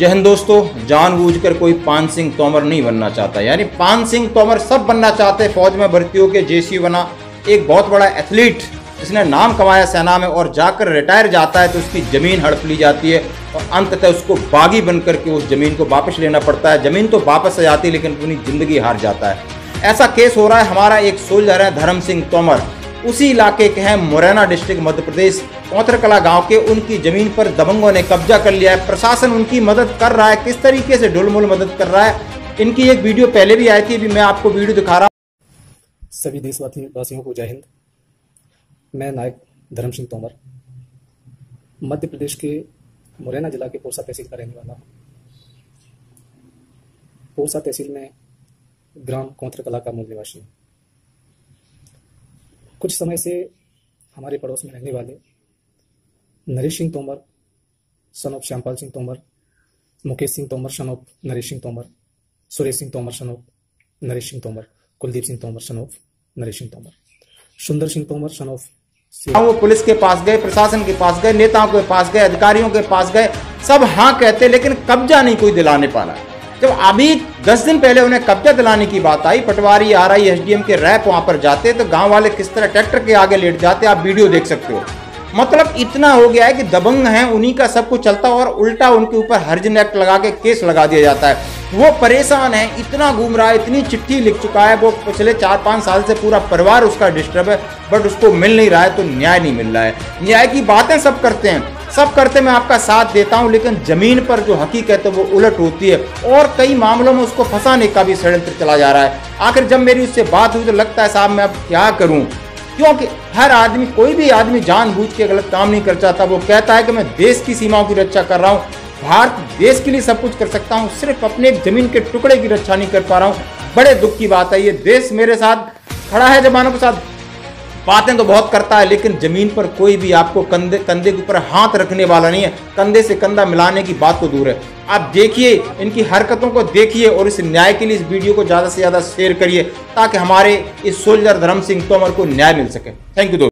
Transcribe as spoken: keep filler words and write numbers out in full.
जय हिंद दोस्तों, जानबूझकर कोई पान सिंह तोमर नहीं बनना चाहता, यानी पान सिंह तोमर सब बनना चाहते। फौज में भर्ती होकर जेसी बना, एक बहुत बड़ा एथलीट जिसने नाम कमाया सेना में, और जाकर रिटायर जाता है तो उसकी ज़मीन हड़प ली जाती है और अंततः उसको बागी बनकर के उस ज़मीन को वापस लेना पड़ता है। ज़मीन तो वापस आ जाती है लेकिन पूरी ज़िंदगी हार जाता है। ऐसा केस हो रहा है। हमारा एक सोल्जर है धर्म सिंह तोमर, उसी इलाके के हैं, मुरैना डिस्ट्रिक्ट मध्य प्रदेश, कौत्रकला गांव के। उनकी ज़मीन पर दबंगों ने कब्जा कर लिया है। प्रशासन उनकी मदद कर रहा है, किस तरीके से ढुलमुल मदद कर रहा है। इनकी एक वीडियो पहले भी आई थी, अभी मैं आपको वीडियो दिखा रहा हूँ। सभी देशवासियों को जय हिंद। मैं नायक धर्म सिंह तोमर मध्य प्रदेश के मुरैना जिला के पोसा तहसील का रहने वाला हूँ। पोसा तहसील में ग्राम कौत्रकला का मूल निवासी हूँ। कुछ समय से हमारे पड़ोस में रहने वाले Naresh Singh Tomar son of Shyampal Singh Tomar, Mukesh Singh Tomar son of Naresh Singh Tomar, Suresh Singh Tomar son of Naresh Singh Tomar, Kuldeep Singh Tomar son of Naresh Singh Tomar, Sundar Singh Tomar son of. वो पुलिस के पास गए, प्रशासन के पास गए, नेताओं के पास गए, अधिकारियों के पास गए, सब हाँ कहते लेकिन कब्जा नहीं कोई दिलाने पाना। जब अभी दस दिन पहले उन्हें कब्जा दिलाने की बात आई, patwari R I S D M के रैप वहां पर जाते तो गांव वाले किस तरह ट्रैक्टर के आगे लेट जाते, आप वीडियो देख सकते हो। मतलब इतना हो गया है कि दबंग हैं, उन्हीं का सब कुछ चलता, और उल्टा उनके ऊपर हर्जन एक्ट लगा के केस लगा दिया जाता है। वो परेशान है, इतना घूम रहा है, इतनी चिट्ठी लिख चुका है। वो पिछले चार पाँच साल से पूरा परिवार उसका डिस्टर्ब है, बट उसको मिल नहीं रहा है, तो न्याय नहीं मिल रहा है। न्याय की बातें सब करते हैं, सब करते, मैं आपका साथ देता हूं, लेकिन ज़मीन पर जो हकीकत है वो उलट होती है, और कई मामलों में उसको फंसाने का भी षड्यंत्र चला जा रहा है। आखिर जब मेरी उससे बात हुई तो लगता है साहब मैं अब क्या करूं, क्योंकि हर आदमी, कोई भी आदमी जानबूझ के गलत काम नहीं कर चाहता। वो कहता है कि मैं देश की सीमाओं की रक्षा कर रहा हूँ, भारत देश के लिए सब कुछ कर सकता हूँ, सिर्फ अपने एक ज़मीन के टुकड़े की रक्षा नहीं कर पा रहा हूँ। बड़े दुख की बात है, ये देश मेरे साथ खड़ा है जवानों के साथ। बातें तो बहुत करता है लेकिन ज़मीन पर कोई भी आपको कंधे कंधे के ऊपर हाथ रखने वाला नहीं है, कंधे से कंधा मिलाने की बात तो दूर है। आप देखिए इनकी हरकतों को देखिए, और इस न्याय के लिए इस वीडियो को ज़्यादा से ज़्यादा शेयर करिए ताकि हमारे इस सोल्जर धर्म सिंह तोमर को न्याय मिल सके। थैंक यू दोस्तों।